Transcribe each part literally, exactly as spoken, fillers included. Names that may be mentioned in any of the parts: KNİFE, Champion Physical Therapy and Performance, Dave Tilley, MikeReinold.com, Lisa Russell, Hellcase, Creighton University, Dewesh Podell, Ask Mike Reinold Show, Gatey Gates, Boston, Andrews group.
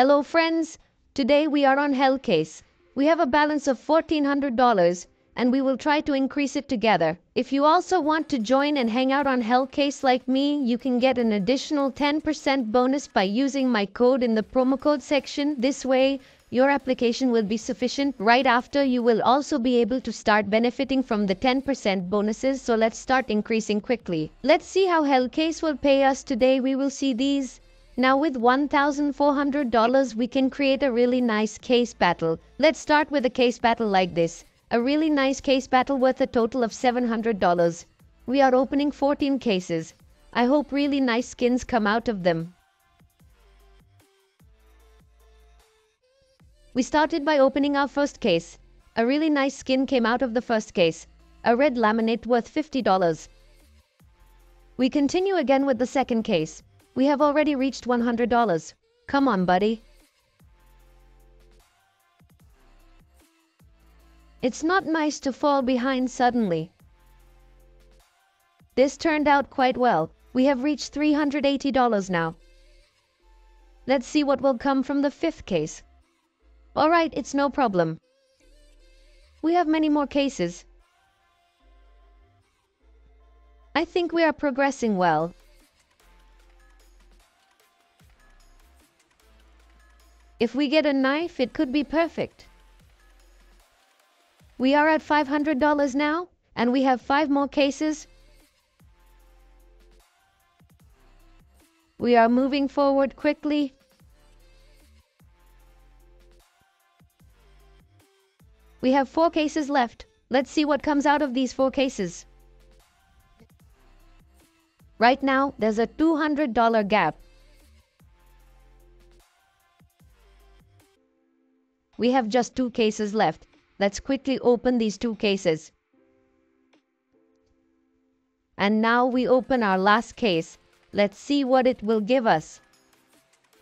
Hello friends, today we are on Hellcase. We have a balance of fourteen hundred dollars and we will try to increase it together. If you also want to join and hang out on Hellcase like me, you can get an additional ten percent bonus by using my code in the promo code section. This way, your application will be sufficient. Right after, you will also be able to start benefiting from the ten percent bonuses. So let's start increasing quickly. Let's see how Hellcase will pay us today. We will see these. Now with one thousand four hundred dollars we can create a really nice case battle. Let's start with a case battle like this. A really nice case battle worth a total of seven hundred dollars. We are opening fourteen cases. I hope really nice skins come out of them. We started by opening our first case. A really nice skin came out of the first case. A red laminate worth fifty dollars. We continue again with the second case. We have already reached one hundred dollars. Come on, buddy. It's not nice to fall behind suddenly. This turned out quite well. We have reached three hundred eighty dollars now. Let's see what will come from the fifth case. Alright, it's no problem. We have many more cases. I think we are progressing well. If we get a knife, it could be perfect. We are at five hundred dollars now, and we have five more cases. We are moving forward quickly. We have four cases left. Let's see what comes out of these four cases. Right now, there's a two hundred dollar gap. We have just two cases left. Let's quickly open these two cases. And now we open our last case. Let's see what it will give us.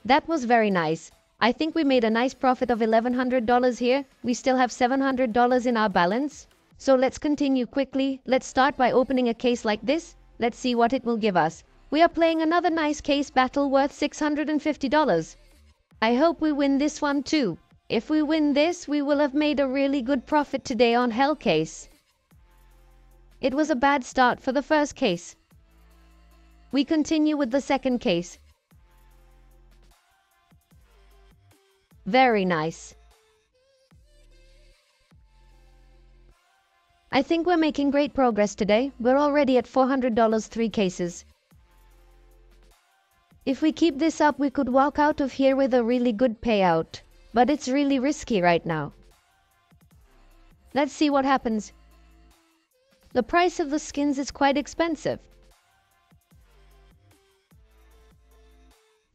That was very nice. I think we made a nice profit of eleven hundred dollars here. We still have seven hundred dollars in our balance. So let's continue quickly. Let's start by opening a case like this. Let's see what it will give us. We are playing another nice case battle worth six hundred fifty dollars. I hope we win this one too. If we win this, we will have made a really good profit today on Hellcase. It was a bad start for the first case. We continue with the second case. Very nice. I think we're making great progress today. We're already at four hundred dollars, three cases. If we keep this up, we could walk out of here with a really good payout. But it's really risky right now. Let's see what happens. The price of the skins is quite expensive.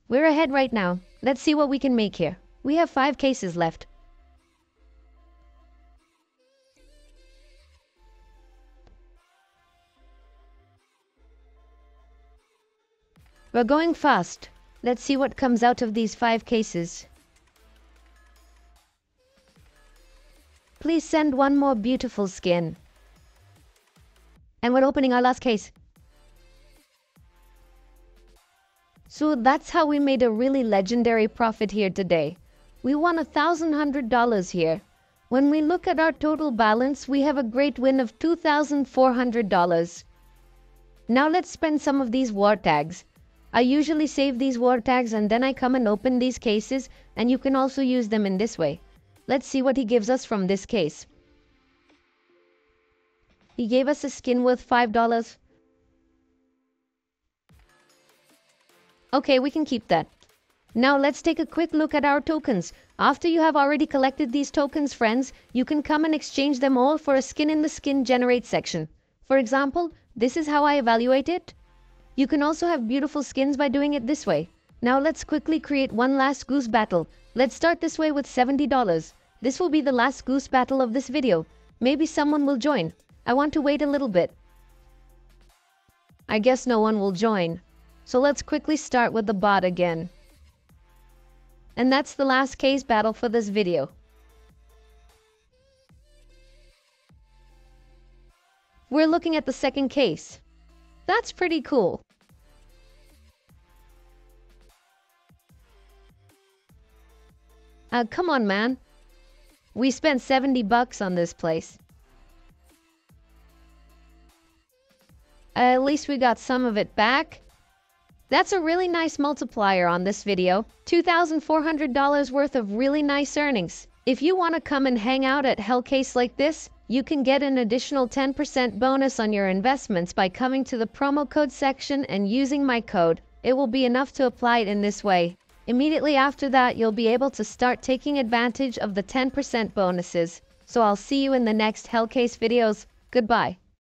We're ahead right now. Let's see what we can make here. We have five cases left. We're going fast. Let's see what comes out of these five cases. Please send one more beautiful skin. And we're opening our last case. So that's how we made a really legendary profit here today. We won one thousand one hundred dollars here. When we look at our total balance, we have a great win of two thousand four hundred dollars. Now let's spend some of these war tags. I usually save these war tags and then I come and open these cases, and you can also use them in this way. Let's see what he gives us from this case. He gave us a skin worth five dollars. Okay, we can keep that. Now let's take a quick look at our tokens. After you have already collected these tokens, friends, you can come and exchange them all for a skin in the skin generate section. For example, this is how I evaluate it. You can also have beautiful skins by doing it this way. Now let's quickly create one last goose battle. Let's start this way with seventy dollars. This will be the last goose battle of this video. Maybe someone will join. I want to wait a little bit. I guess no one will join. So let's quickly start with the bot again. And that's the last case battle for this video. We're looking at the second case. That's pretty cool. Uh, come on, man. We spent seventy bucks on this place. Uh, at least we got some of it back. That's a really nice multiplier on this video. two thousand four hundred dollars worth of really nice earnings. If you want to come and hang out at Hellcase like this, you can get an additional ten percent bonus on your investments by coming to the promo code section and using my code. It will be enough to apply it in this way. Immediately after that, you'll be able to start taking advantage of the ten percent bonuses. So I'll see you in the next Hellcase videos. Goodbye.